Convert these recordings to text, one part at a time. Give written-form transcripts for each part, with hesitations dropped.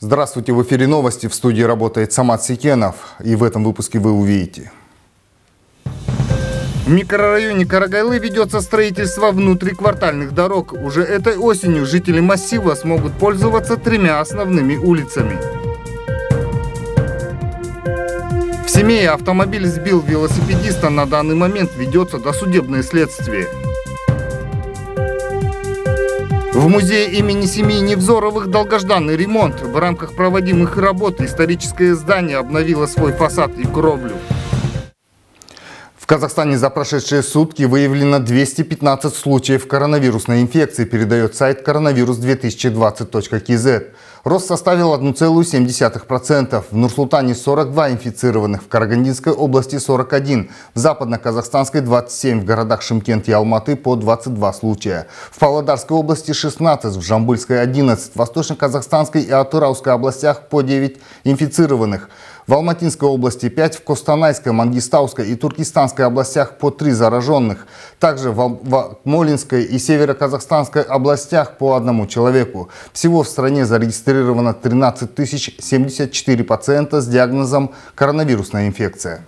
Здравствуйте, в эфире новости. В студии работает Самат Сикенов. И в этом выпуске вы увидите. В микрорайоне Карагайлы ведется строительство внутриквартальных дорог. Уже этой осенью жители массива смогут пользоваться тремя основными улицами. В Семее автомобиль сбил велосипедиста. На данный момент ведется досудебное следствие. В музее имени семьи Невзоровых долгожданный ремонт. В рамках проводимых работ историческое здание обновило свой фасад и кровлю. В Казахстане за прошедшие сутки выявлено 215 случаев коронавирусной инфекции, передает сайт coronavirus2020.kz. Рост составил 1,7%. В Нурсултане 42 инфицированных, в Карагандинской области 41, в Западно-Казахстанской 27, в городах Шымкент и Алматы по 22 случая. В Павлодарской области 16, в Жамбылской 11, в Восточно-Казахстанской и Атырауской областях по 9 инфицированных. В Алматинской области 5, в Костанайской, Мангистауской и Туркестанской областях по 3 зараженных. Также в Акмолинской и Северо-Казахстанской областях по 1 человеку. Всего в стране зарегистрировано 13 074 пациента с диагнозом коронавирусная инфекция.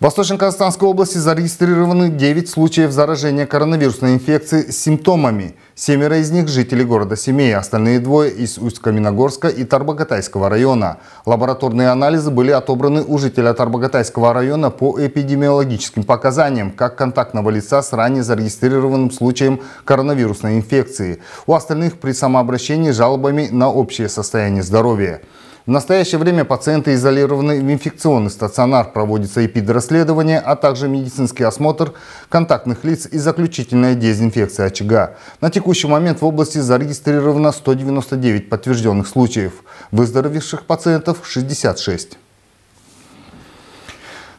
В Восточно-Казахстанской области зарегистрированы 9 случаев заражения коронавирусной инфекцией с симптомами. 7 из них – жители города Семей, остальные 2 – из Усть-Каменогорска и Тарбагатайского района. Лабораторные анализы были отобраны у жителя Тарбагатайского района по эпидемиологическим показаниям, как контактного лица с ранее зарегистрированным случаем коронавирусной инфекции. У остальных при самообращении жалобами на общее состояние здоровья. В настоящее время пациенты изолированы в инфекционный стационар, проводится эпидрасследование, а также медицинский осмотр контактных лиц и заключительная дезинфекция очага. На текущий момент в области зарегистрировано 199 подтвержденных случаев, выздоровевших пациентов 66.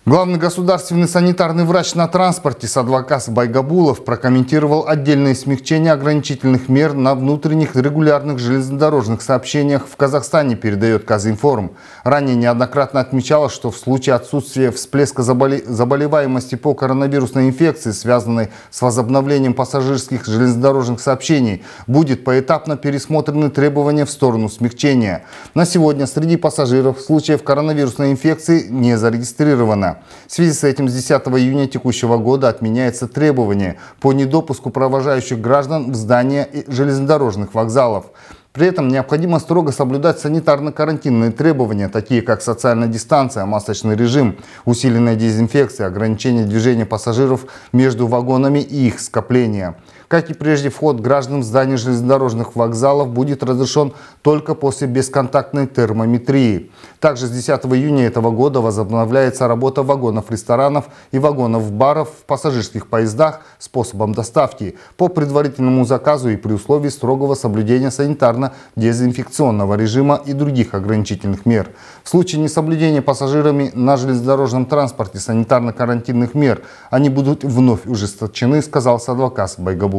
Главный государственный санитарный врач на транспорте Садвакас Байгабулов прокомментировал отдельные смягчения ограничительных мер на внутренних регулярных железнодорожных сообщениях в Казахстане, передает Казинформ. Ранее неоднократно отмечалось, что в случае отсутствия всплеска заболеваемости по коронавирусной инфекции, связанной с возобновлением пассажирских железнодорожных сообщений, будет поэтапно пересмотрены требования в сторону смягчения. На сегодня среди пассажиров случаев коронавирусной инфекции не зарегистрировано. В связи с этим с 10 июня текущего года отменяется требование по недопуску провожающих граждан в здания железнодорожных вокзалов. При этом необходимо строго соблюдать санитарно-карантинные требования, такие как социальная дистанция, масочный режим, усиленная дезинфекция, ограничение движения пассажиров между вагонами и их скопления. Как и прежде, вход граждан в здание железнодорожных вокзалов будет разрешен только после бесконтактной термометрии. Также с 10 июня этого года возобновляется работа вагонов-ресторанов и вагонов-баров в пассажирских поездах способом доставки по предварительному заказу и при условии строгого соблюдения санитарно дезинфекционного режима и других ограничительных мер. В случае несоблюдения пассажирами на железнодорожном транспорте санитарно-карантинных мер они будут вновь ужесточены, сказал Садвакас Байгабулов.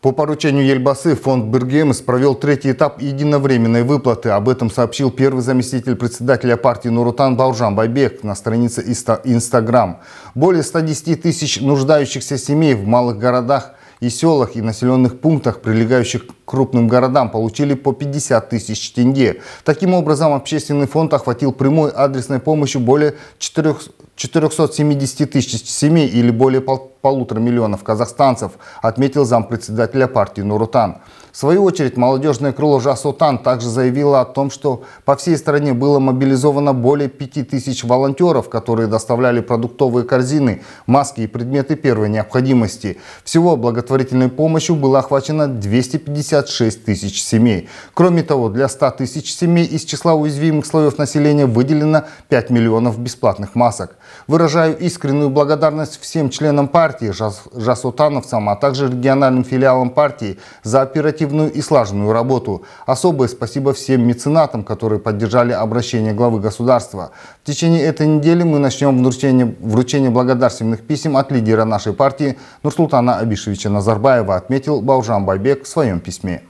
По поручению Елбасы фонд Биргемис провел 3-й этап единовременной выплаты. Об этом сообщил первый заместитель председателя партии Нуротан Балжан Байбек на странице Instagram. Более 110 тысяч нуждающихся семей в малых городах и селах и населенных пунктах, прилегающих к крупным городам, получили по 50 тысяч тенге. Таким образом, общественный фонд охватил прямой адресной помощью более 470 тысяч семей или более 1,5 миллиона казахстанцев, отметил зампредседателя партии Нуротан. В свою очередь, молодежное крыло «Жасотан» также заявило о том, что по всей стране было мобилизовано более 5000 волонтеров, которые доставляли продуктовые корзины, маски и предметы первой необходимости. Всего благотворительной помощью было охвачено 256 тысяч семей. Кроме того, для 100 тысяч семей из числа уязвимых слоев населения выделено 5 миллионов бесплатных масок. Выражаю искреннюю благодарность всем членам партии, жасотановцам, а также региональным филиалам партии за оперативную и слаженную работу. Особое спасибо всем меценатам, которые поддержали обращение главы государства. В течение этой недели мы начнем вручение благодарственных писем от лидера нашей партии Нурсултана Абишевича Назарбаева, отметил Балжан Байбек в своем письме.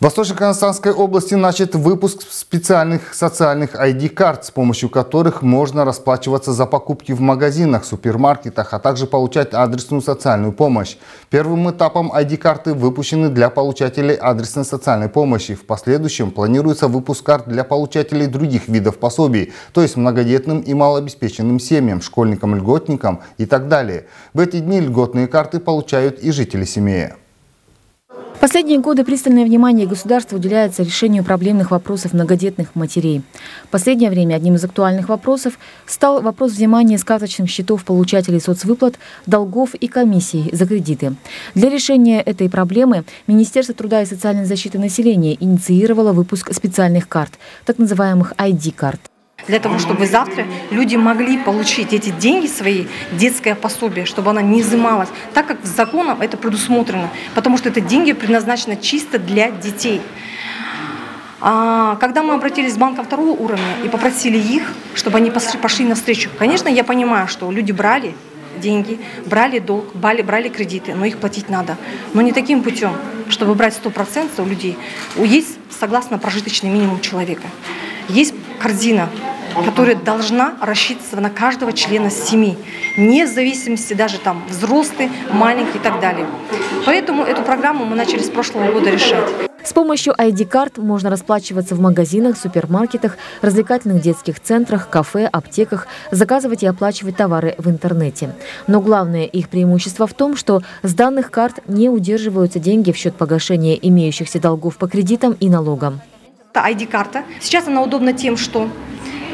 В Восточно-Казахстанской области начат выпуск специальных социальных ID-карт, с помощью которых можно расплачиваться за покупки в магазинах, супермаркетах, а также получать адресную социальную помощь. Первым этапом ID-карты выпущены для получателей адресной социальной помощи. В последующем планируется выпуск карт для получателей других видов пособий, то есть многодетным и малообеспеченным семьям, школьникам-льготникам и так далее. В эти дни льготные карты получают и жители Семея. В последние годы пристальное внимание государства уделяется решению проблемных вопросов многодетных матерей. В последнее время одним из актуальных вопросов стал вопрос взимания с карточных счетов получателей соцвыплат, долгов и комиссий за кредиты. Для решения этой проблемы Министерство труда и социальной защиты населения инициировало выпуск специальных карт, так называемых ID-карт. Для того, чтобы завтра люди могли получить эти деньги свои, детское пособие, чтобы оно не изымалось, так как законом это предусмотрено, потому что это деньги предназначены чисто для детей. Когда мы обратились в банк второго уровня и попросили их, чтобы они пошли навстречу, конечно, я понимаю, что люди брали деньги, брали долг, брали кредиты, но их платить надо. Но не таким путем, чтобы брать 100% у людей. Есть, согласно, прожиточный минимум человека. Есть корзина, которая должна рассчитываться на каждого члена семьи, не в зависимости даже там взрослый, маленький и так далее. Поэтому эту программу мы начали с прошлого года решать. С помощью ID-карт можно расплачиваться в магазинах, супермаркетах, развлекательных детских центрах, кафе, аптеках, заказывать и оплачивать товары в интернете. Но главное их преимущество в том, что с данных карт не удерживаются деньги в счет погашения имеющихся долгов по кредитам и налогам. ID-карта. Сейчас она удобна тем, что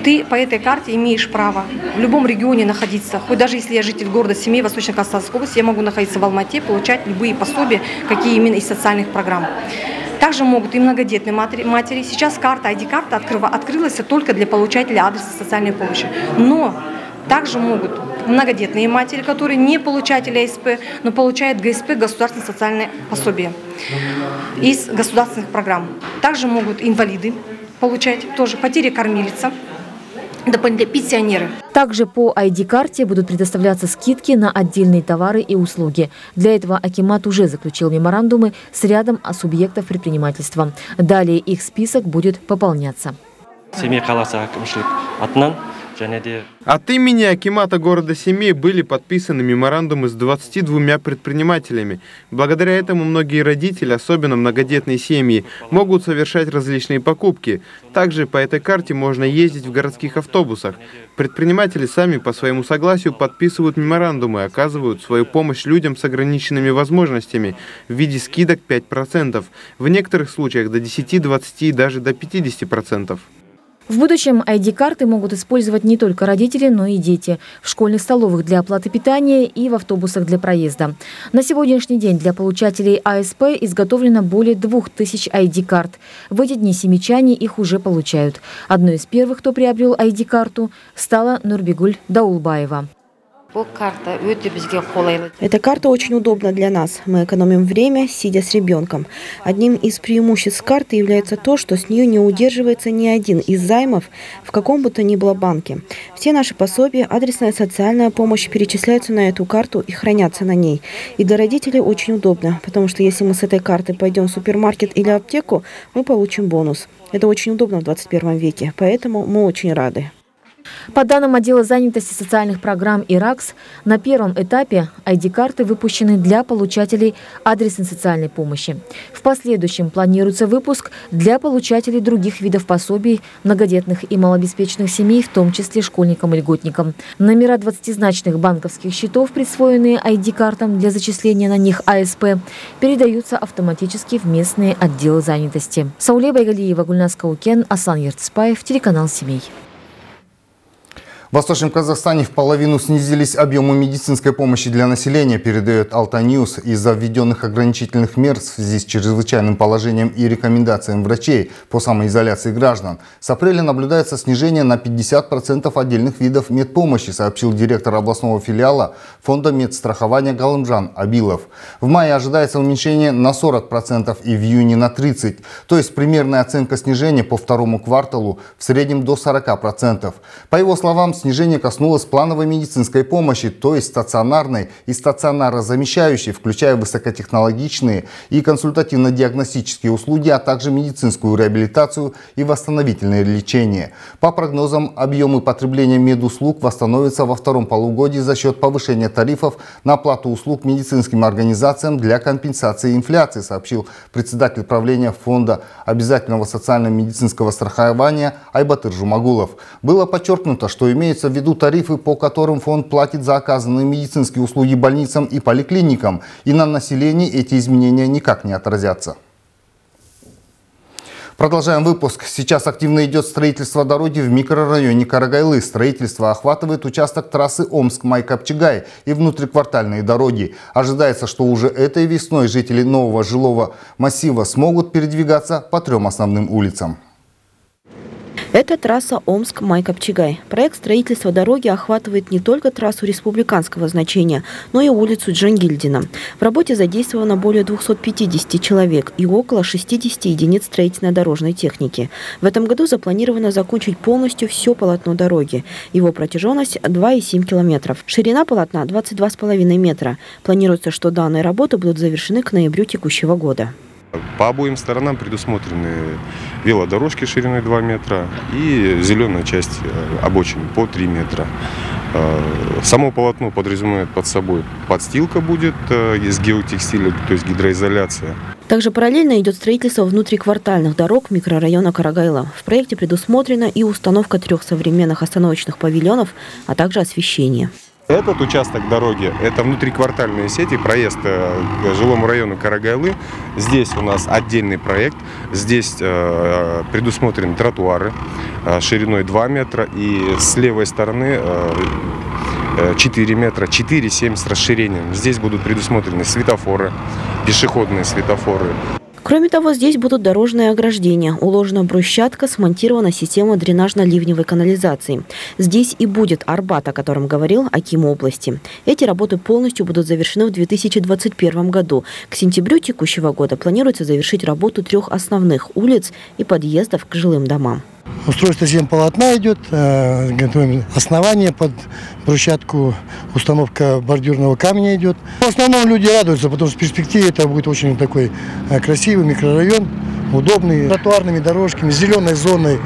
ты по этой карте имеешь право в любом регионе находиться. Хоть даже если я житель города Семей, Восточно-Казахстанской области, я могу находиться в Алмате, получать любые пособия, какие именно из социальных программ. Также могут и многодетные матери. Сейчас карта ID-карта открылась только для получателя адреса социальной помощи. Но также могут многодетные матери, которые не получатели АСП, но получают ГСП, государственное социальное пособие из государственных программ. Также могут инвалиды получать, тоже потери кормилица, пенсионеры. Также по ID-карте будут предоставляться скидки на отдельные товары и услуги. Для этого акимат уже заключил меморандумы с рядом субъектов предпринимательства. Далее их список будет пополняться. От имени акимата города Семей были подписаны меморандумы с 22 предпринимателями. Благодаря этому многие родители, особенно многодетные семьи, могут совершать различные покупки. Также по этой карте можно ездить в городских автобусах. Предприниматели сами по своему согласию подписывают меморандумы и оказывают свою помощь людям с ограниченными возможностями в виде скидок 5%, в некоторых случаях до 10, 20 и даже до 50%. В будущем ID-карты могут использовать не только родители, но и дети. В школьных столовых для оплаты питания и в автобусах для проезда. На сегодняшний день для получателей АСП изготовлено более 2000 ID-карт. В эти дни семейчане их уже получают. Одной из первых, кто приобрел ID-карту, стала Нурбигуль Даулбаева. Эта карта очень удобна для нас. Мы экономим время, сидя с ребенком. Одним из преимуществ карты является то, что с нее не удерживается ни один из займов в каком бы то ни было банке. Все наши пособия, адресная социальная помощь перечисляются на эту карту и хранятся на ней. И для родителей очень удобно, потому что если мы с этой карты пойдем в супермаркет или аптеку, мы получим бонус. Это очень удобно в 21 веке, поэтому мы очень рады. По данным отдела занятости социальных программ ИРАКС, на первом этапе ID-карты выпущены для получателей адресной социальной помощи. В последующем планируется выпуск для получателей других видов пособий, многодетных и малообеспеченных семей, в том числе школьникам и льготникам. Номера 20-значных банковских счетов, присвоенные ID-картам для зачисления на них АСП, передаются автоматически в местные отделы занятости. Сауле Байгаллиева, Гульнар Скаукин, Аслан Йертспаев, телеканал «Семей». В Восточном Казахстане в половину снизились объемы медицинской помощи для населения, передает «Алтаньюс». Из-за введенных ограничительных мер в связи с чрезвычайным положением и рекомендациям врачей по самоизоляции граждан с апреля наблюдается снижение на 50% отдельных видов медпомощи, сообщил директор областного филиала Фонда медстрахования Галымжан Абилов. В мае ожидается уменьшение на 40% и в июне на 30%. То есть примерная оценка снижения по второму кварталу в среднем до 40%. По его словам, снижение коснулось плановой медицинской помощи, то есть стационарной и стационарозамещающей, включая высокотехнологичные и консультативно-диагностические услуги, а также медицинскую реабилитацию и восстановительное лечение. По прогнозам, объемы потребления медуслуг восстановятся во втором полугодии за счет повышения тарифов на оплату услуг медицинским организациям для компенсации инфляции, сообщил председатель правления Фонда обязательного социально-медицинского страхования Айбатыр Жумагулов. Было подчеркнуто, что имеются в виду тарифы, по которым фонд платит за оказанные медицинские услуги больницам и поликлиникам, и на населении эти изменения никак не отразятся. Продолжаем выпуск. Сейчас активно идет строительство дороги в микрорайоне Карагайлы. Строительство охватывает участок трассы Омск-Майкопчегай и внутриквартальные дороги. Ожидается, что уже этой весной жители нового жилого массива смогут передвигаться по трем основным улицам. Это трасса Омск-Майкопчегай. Проект строительства дороги охватывает не только трассу республиканского значения, но и улицу Джангильдина. В работе задействовано более 250 человек и около 60 единиц строительно-дорожной техники. В этом году запланировано закончить полностью все полотно дороги. Его протяженность 2,7 километров. Ширина полотна 22,5 метра. Планируется, что данные работы будут завершены к ноябрю текущего года. По обоим сторонам предусмотрены велодорожки шириной 2 метра и зеленая часть обочин по 3 метра. Само полотно подразумевает под собой подстилка будет из геотекстиля, то есть гидроизоляция. Также параллельно идет строительство внутриквартальных дорог микрорайона Карагайла. В проекте предусмотрена и установка 3 современных остановочных павильонов, а также освещение. Этот участок дороги – это внутриквартальные сети, проезд к жилому району Карагайлы. Здесь у нас отдельный проект, здесь предусмотрены тротуары шириной 2 метра и с левой стороны 4 метра, 4,7 с расширением. Здесь будут предусмотрены светофоры, пешеходные светофоры. Кроме того, здесь будут дорожные ограждения, уложена брусчатка, смонтирована система дренажно-ливневой канализации. Здесь и будет Арбат, о котором говорил аким области. Эти работы полностью будут завершены в 2021 году. К сентябрю текущего года планируется завершить работу 3 основных улиц и подъездов к жилым домам. Устройство земполотна идет, готовим основание под брусчатку, установка бордюрного камня идет. В основном люди радуются, потому что в перспективе это будет очень такой красивый микрорайон, удобный, с тротуарными дорожками, с зеленой зоной,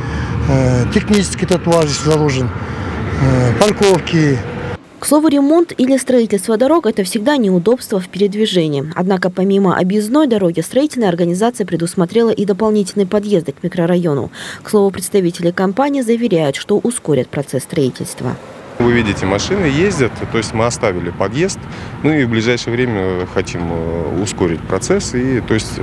технический тротуар здесь заложен, парковки. К слову, ремонт или строительство дорог – это всегда неудобство в передвижении. Однако помимо объездной дороги, строительная организация предусмотрела и дополнительные подъезды к микрорайону. К слову, представители компании заверяют, что ускорят процесс строительства. Вы видите, машины ездят, то есть мы оставили подъезд, ну и в ближайшее время хотим ускорить процесс и, то есть,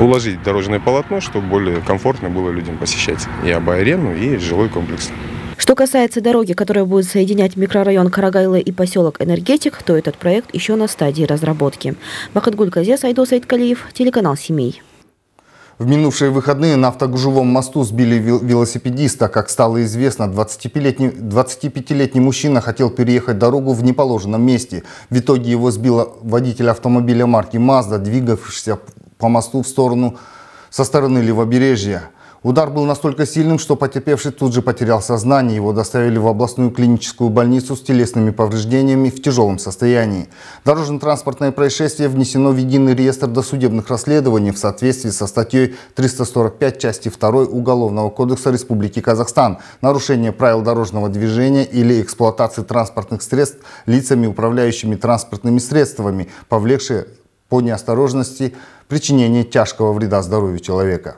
уложить дорожное полотно, чтобы более комфортно было людям посещать и Абай-арену, и жилой комплекс. Что касается дороги, которая будет соединять микрорайон Карагайлы и поселок Энергетик, то этот проект еще на стадии разработки. Бахатгуль Казес, Айдос Сайдкалиев, телеканал «Семей». В минувшие выходные на Автогужевом мосту сбили велосипедиста. Как стало известно, 25-летний мужчина хотел переехать дорогу в неположенном месте. В итоге его сбил водитель автомобиля марки «Мазда», двигавшийся по мосту в сторону со стороны левобережья. Удар был настолько сильным, что потерпевший тут же потерял сознание. Его доставили в областную клиническую больницу с телесными повреждениями в тяжелом состоянии. Дорожно-транспортное происшествие внесено в единый реестр досудебных расследований в соответствии со статьей 345 части 2 Уголовного кодекса Республики Казахстан «Нарушение правил дорожного движения или эксплуатации транспортных средств лицами, управляющими транспортными средствами, повлекшие по неосторожности причинение тяжкого вреда здоровью человека».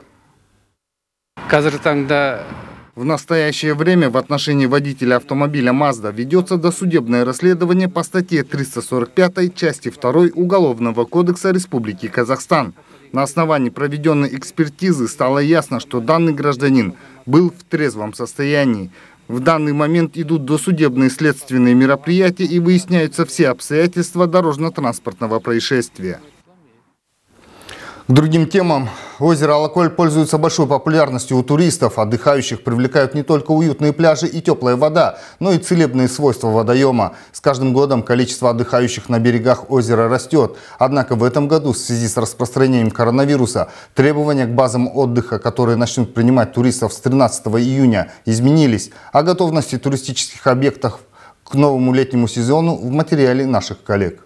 В настоящее время в отношении водителя автомобиля «Мазда» ведется досудебное расследование по статье 345 части 2 Уголовного кодекса Республики Казахстан. На основании проведенной экспертизы стало ясно, что данный гражданин был в трезвом состоянии. В данный момент идут досудебные следственные мероприятия и выясняются все обстоятельства дорожно-транспортного происшествия. К другим темам. Озеро Алаколь пользуется большой популярностью у туристов. Отдыхающих привлекают не только уютные пляжи и теплая вода, но и целебные свойства водоема. С каждым годом количество отдыхающих на берегах озера растет. Однако в этом году в связи с распространением коронавируса требования к базам отдыха, которые начнут принимать туристов с 13 июня, изменились. О готовности туристических объектов к новому летнему сезону в материале наших коллег.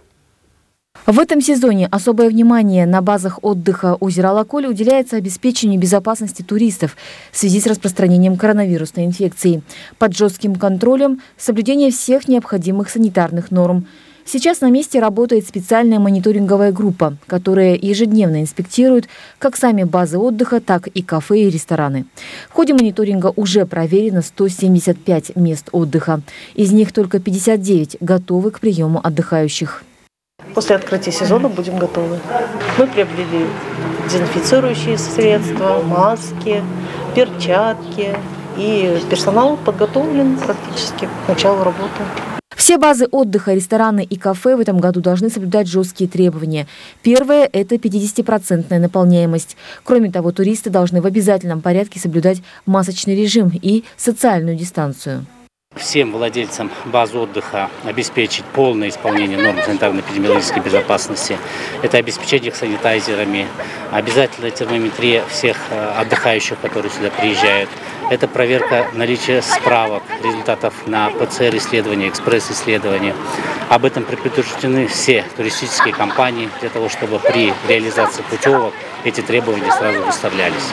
В этом сезоне особое внимание на базах отдыха озера Алаколь уделяется обеспечению безопасности туристов в связи с распространением коронавирусной инфекции. Под жестким контролем соблюдение всех необходимых санитарных норм. Сейчас на месте работает специальная мониторинговая группа, которая ежедневно инспектирует как сами базы отдыха, так и кафе и рестораны. В ходе мониторинга уже проверено 175 мест отдыха. Из них только 59 готовы к приему отдыхающих. После открытия сезона будем готовы. Мы приобрели дезинфицирующие средства, маски, перчатки. И персонал подготовлен практически к началу работы. Все базы отдыха, рестораны и кафе в этом году должны соблюдать жесткие требования. Первое – это 50-процентная наполняемость. Кроме того, туристы должны в обязательном порядке соблюдать масочный режим и социальную дистанцию. Всем владельцам баз отдыха обеспечить полное исполнение норм санитарно-эпидемиологической безопасности. Это обеспечение их санитайзерами, обязательная термометрия всех отдыхающих, которые сюда приезжают. Это проверка наличия справок, результатов на ПЦР-исследования, экспресс-исследования. Об этом предупреждены все туристические компании, для того, чтобы при реализации путевок эти требования сразу выставлялись.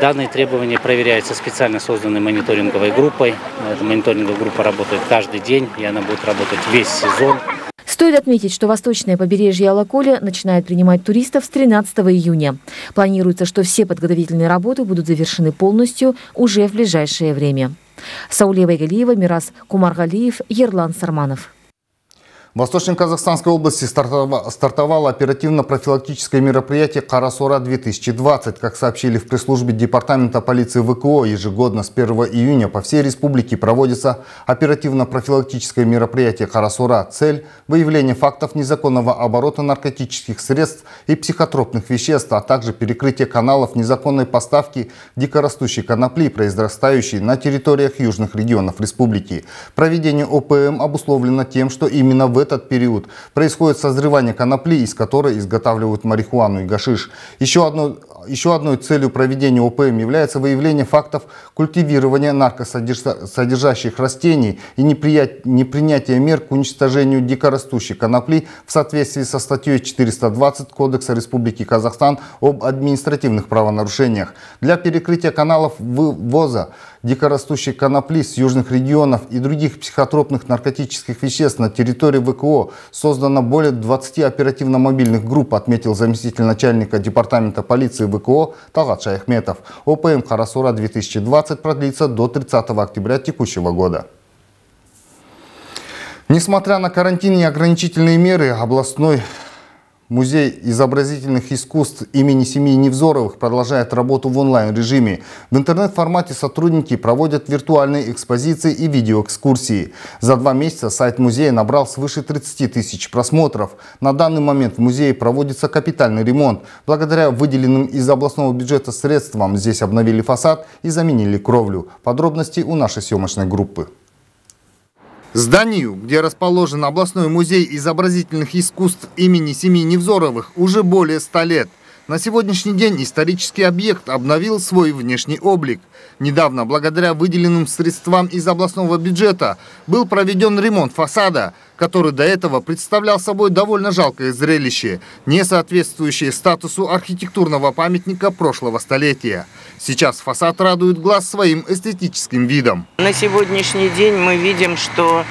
Данные требования проверяются специально созданной мониторинговой группой. Эта мониторинговая группа работает каждый день, и она будет работать весь сезон. Стоит отметить, что восточное побережье Алаколя начинает принимать туристов с 13 июня. Планируется, что все подготовительные работы будут завершены полностью уже в ближайшее время. Сауле Байгаллиева, Мирас Кумаргалиев, Ерлан Сарманов. В Восточно-Казахстанской области стартовало оперативно-профилактическое мероприятие «Карасора-2020». Как сообщили в пресс-службе Департамента полиции ВКО, ежегодно с 1 июня по всей республике проводится оперативно-профилактическое мероприятие «Карасора». Цель – выявление фактов незаконного оборота наркотических средств и психотропных веществ, а также перекрытие каналов незаконной поставки дикорастущей конопли, произрастающей на территориях южных регионов республики. Проведение ОПМ обусловлено тем, что именно в этот период происходит созревание конопли, из которой изготавливают марихуану и гашиш. Еще одной целью проведения ОПМ является выявление фактов культивирования наркосодержащих растений и непринятие мер к уничтожению дикорастущей конопли в соответствии со статьей 420 Кодекса Республики Казахстан об административных правонарушениях. Для перекрытия каналов ввоза дикорастущей конопли с южных регионов и других психотропных наркотических веществ на территории ВКО создано более 20 оперативно-мобильных групп, отметил заместитель начальника Департамента полиции ВКО Талат Шайхметов. ОПМ «Карасора-2020» продлится до 30 октября текущего года. Несмотря на карантин и ограничительные меры, областной Музей изобразительных искусств имени семьи Невзоровых продолжает работу в онлайн-режиме. В интернет-формате сотрудники проводят виртуальные экспозиции и видеоэкскурсии. За 2 месяца сайт музея набрал свыше 30 тысяч просмотров. На данный момент в музее проводится капитальный ремонт. Благодаря выделенным из областного бюджета средствам здесь обновили фасад и заменили кровлю. Подробности у нашей съемочной группы. Зданию, где расположен областной музей изобразительных искусств имени семьи Невзоровых, уже более 100 лет. На сегодняшний день исторический объект обновил свой внешний облик. Недавно, благодаря выделенным средствам из областного бюджета, был проведен ремонт фасада, который до этого представлял собой довольно жалкое зрелище, не соответствующее статусу архитектурного памятника прошлого столетия. Сейчас фасад радует глаз своим эстетическим видом. На сегодняшний день мы видим, что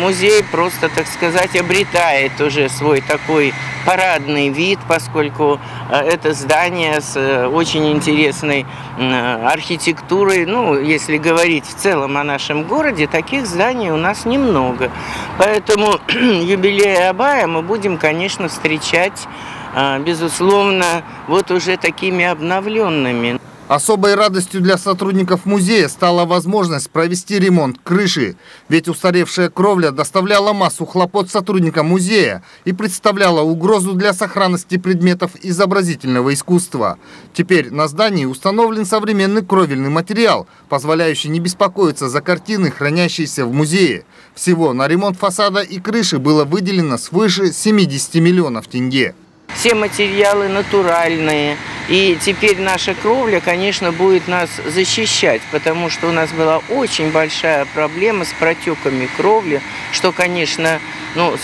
музей просто, так сказать, обретает уже свой такой парадный вид, поскольку это здание с очень интересной архитектурой. Ну, если говорить в целом о нашем городе, таких зданий у нас немного. Поэтому юбилей Абая мы будем, конечно, встречать, безусловно, вот уже такими обновленными. Особой радостью для сотрудников музея стала возможность провести ремонт крыши. Ведь устаревшая кровля доставляла массу хлопот сотрудникам музея и представляла угрозу для сохранности предметов изобразительного искусства. Теперь на здании установлен современный кровельный материал, позволяющий не беспокоиться за картины, хранящиеся в музее. Всего на ремонт фасада и крыши было выделено свыше 70 миллионов тенге. Все материалы натуральные. И теперь наша кровля, конечно, будет нас защищать, потому что у нас была очень большая проблема с протеками кровли, что, конечно,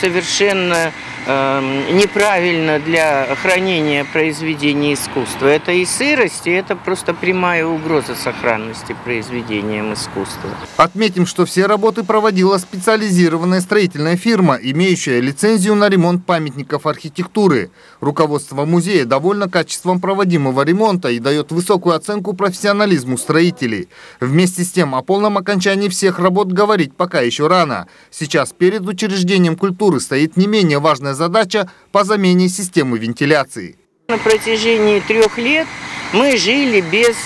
совершенно неправильно для хранения произведений искусства. Это и сырость, и это просто прямая угроза сохранности произведениям искусства. Отметим, что все работы проводила специализированная строительная фирма, имеющая лицензию на ремонт памятников архитектуры. Руководство музея довольно качеством проводимого ремонта и дает высокую оценку профессионализму строителей. Вместе с тем, о полном окончании всех работ говорить пока еще рано. Сейчас перед учреждением культуры стоит не менее важная задача по замене системы вентиляции. На протяжении 3 лет мы жили без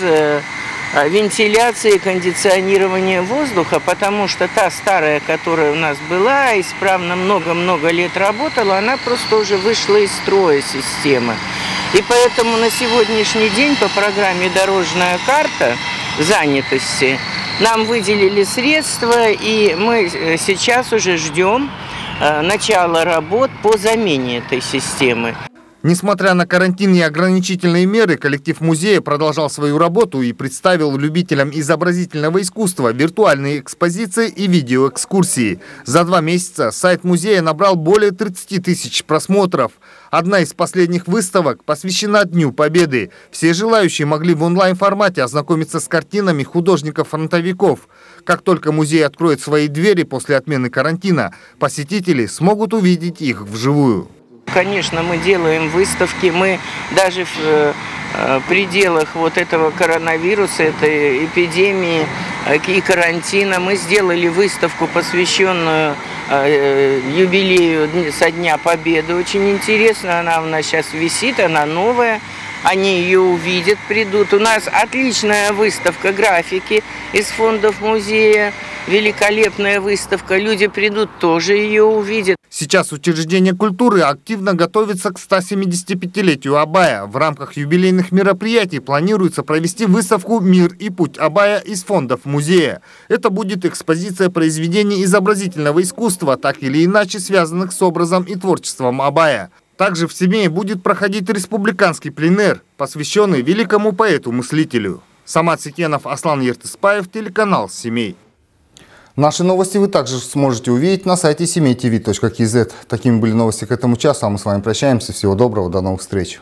вентиляции и кондиционирования воздуха, потому что та старая, которая у нас была, исправно много-много лет работала, она просто уже вышла из строя системы. И поэтому на сегодняшний день по программе «Дорожная карта занятости» нам выделили средства, и мы сейчас уже ждем начала работ по замене этой системы. Несмотря на карантин и ограничительные меры, коллектив музея продолжал свою работу и представил любителям изобразительного искусства виртуальные экспозиции и видеоэкскурсии. За 2 месяца сайт музея набрал более 30 тысяч просмотров. Одна из последних выставок посвящена Дню Победы. Все желающие могли в онлайн-формате ознакомиться с картинами художников-фронтовиков. Как только музей откроет свои двери после отмены карантина, посетители смогут увидеть их вживую. Конечно, мы делаем выставки, мы даже в пределах вот этого коронавируса, этой эпидемии и карантина, мы сделали выставку, посвященную юбилею со Дня Победы. Очень интересно, она у нас сейчас висит, она новая. Они ее увидят, придут. У нас отличная выставка графики из фондов музея, великолепная выставка. Люди придут, тоже ее увидят. Сейчас учреждение культуры активно готовится к 175-летию Абая. В рамках юбилейных мероприятий планируется провести выставку «Мир и путь Абая» из фондов музея. Это будет экспозиция произведений изобразительного искусства, так или иначе связанных с образом и творчеством Абая. Также в Семее будет проходить республиканский пленэр, посвященный великому поэту-мыслителю. Самат Сикенов, Аслан Йертспаев, телеканал «Семей». Наши новости вы также сможете увидеть на сайте семей.тв.кз. Такими были новости к этому часу, а мы с вами прощаемся. Всего доброго, до новых встреч.